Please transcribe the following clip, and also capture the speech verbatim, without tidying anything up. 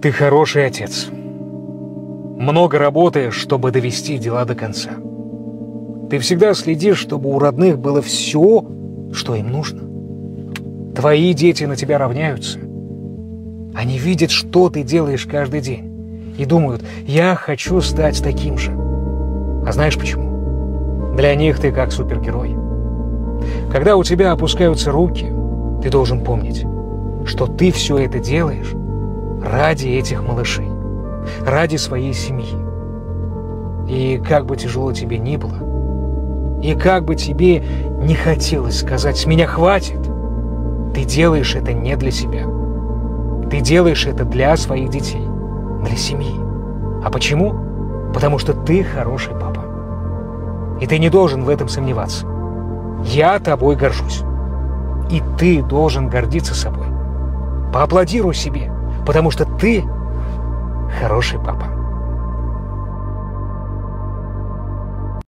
Ты хороший отец. Много работаешь, чтобы довести дела до конца. Ты всегда следишь, чтобы у родных было все, что им нужно. Твои дети на тебя равняются. Они видят, что ты делаешь каждый день, и думают: я хочу стать таким же. А знаешь почему? Для них ты как супергерой. Когда у тебя опускаются руки, ты должен помнить, что ты все это делаешь ради этих малышей, ради своей семьи. И как бы тяжело тебе ни было, и как бы тебе не хотелось сказать: «С меня хватит», ты делаешь это не для себя. Ты делаешь это для своих детей, для семьи. А почему? Потому что ты хороший папа. И ты не должен в этом сомневаться. Я тобой горжусь. И ты должен гордиться собой. Поаплодируй себе, потому что ты хороший папа.